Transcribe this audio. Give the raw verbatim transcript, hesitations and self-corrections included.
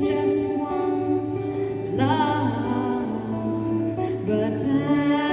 Just want love, but I